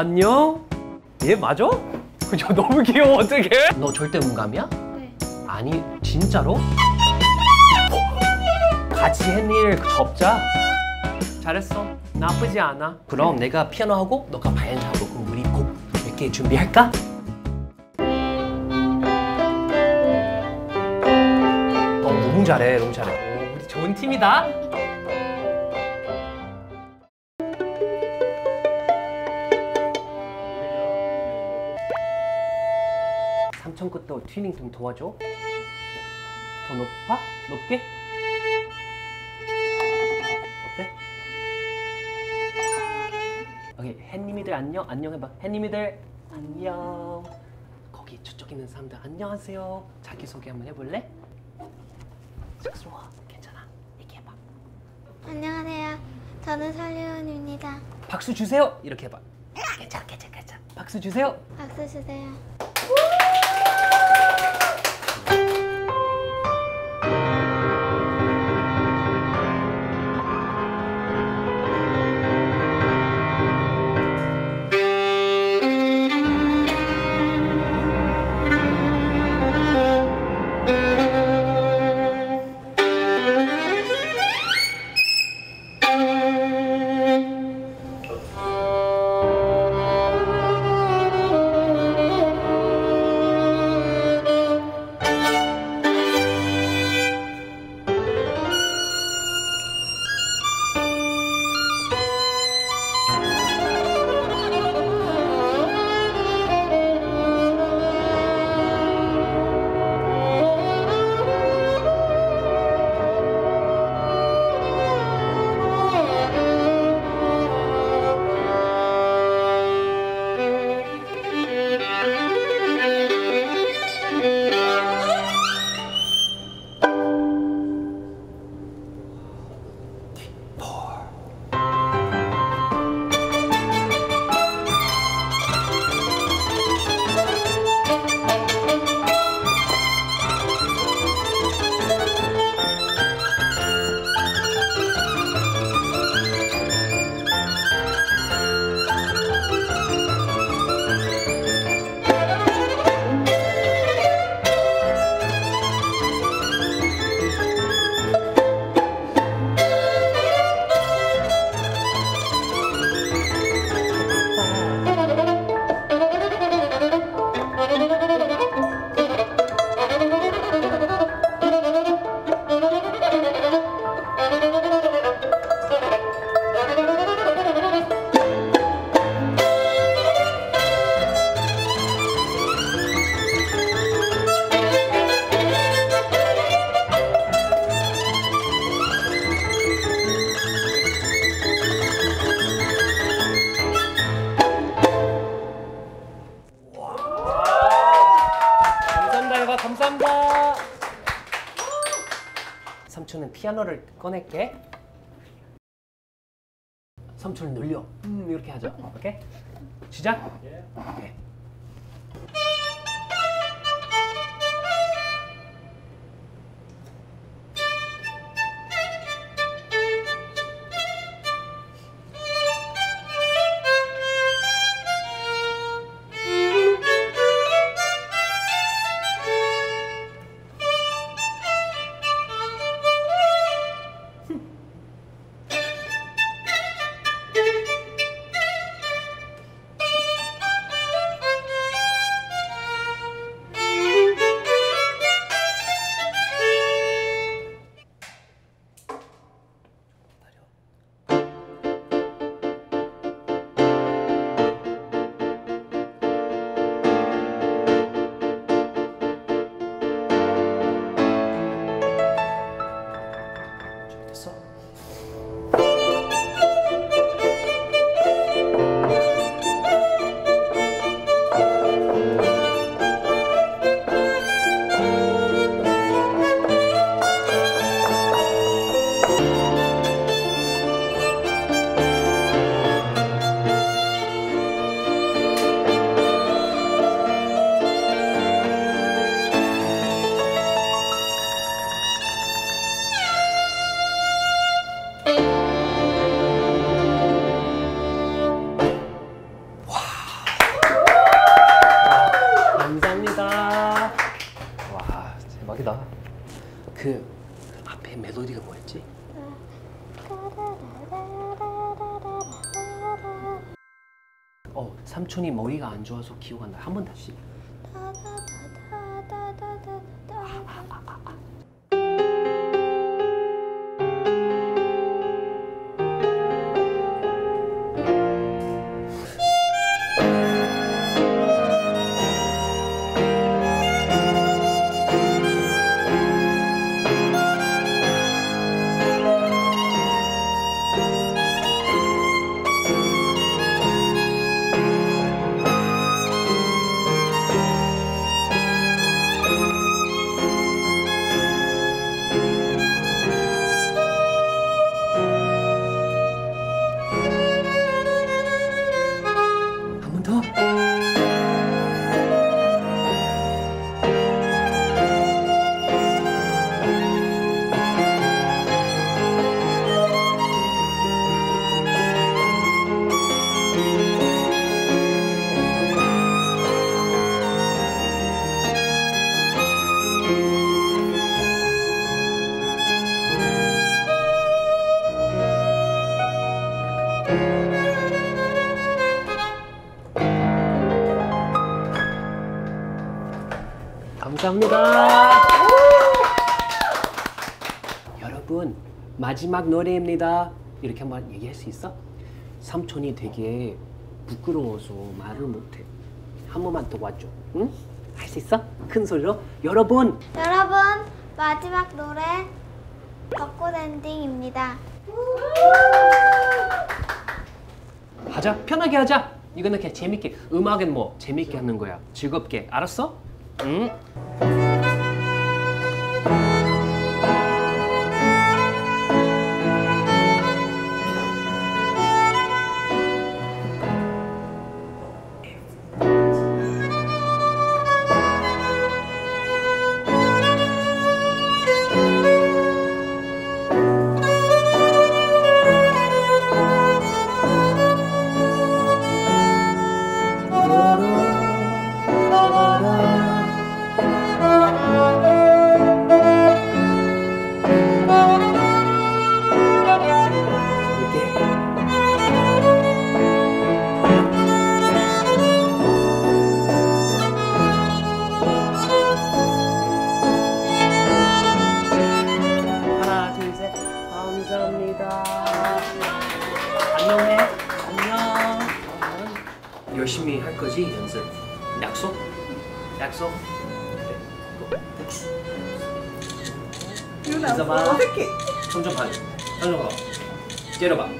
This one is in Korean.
안녕? 얘 맞아? 그죠? 너무 귀여워. 어떡해? 너 절대 문감이야? 네. 아니 진짜로? 같이 햇일 접자. 잘했어. 나쁘지 않아. 그럼 내가 피아노 하고 너가 바이올린 하고 그럼 우리 곡 몇 개 준비할까? 너무 잘해. 너무 잘해. 오, 우리 좋은 팀이다. 삼촌 것도 튜닝 좀 도와줘. 더 높아? 높게? 어때? 오케이, 햇님이들 안녕. 안녕 해봐. 햇님이들 안녕. 거기 저쪽 있는 사람들 안녕하세요. 자기소개 한번 해볼래? 쑥스러워. 괜찮아. 얘기해봐. 안녕하세요. 저는 설리원입니다. 박수 주세요. 이렇게 해봐. 괜찮아, 괜찮아, 괜찮아. 박수 주세요. 박수 주세요. 감사합니다. 삼촌은 피아노를 꺼낼게. 삼촌을 놀려. 이렇게 하죠. 오케이? 시작. 오케이. 대박이다. 그 앞에 멜로디가 뭐였지? 삼촌이 머리가 안 좋아서 기억 안 나. 한 번 다시. 감사합니다. 여러분, 마지막 노래입니다. 이렇게 한번 얘기할 수 있어? 삼촌이 되게 부끄러워서 말을 못해. 한 번만 더 와줘. 응? 할 수 있어? 큰 소리로. 여러분! 여러분, 마지막 노래 벚꽃 엔딩입니다. 하자, 편하게 하자. 이거는 그냥 재밌게. 음악은 뭐 재밌게 하는 거야. 즐겁게. 알았어? 응? 열심히 할 거지, 연습. 약속? 약속? 그래, 고. 인사봐. 어떡해. 점점 봐. 봐. 째려봐.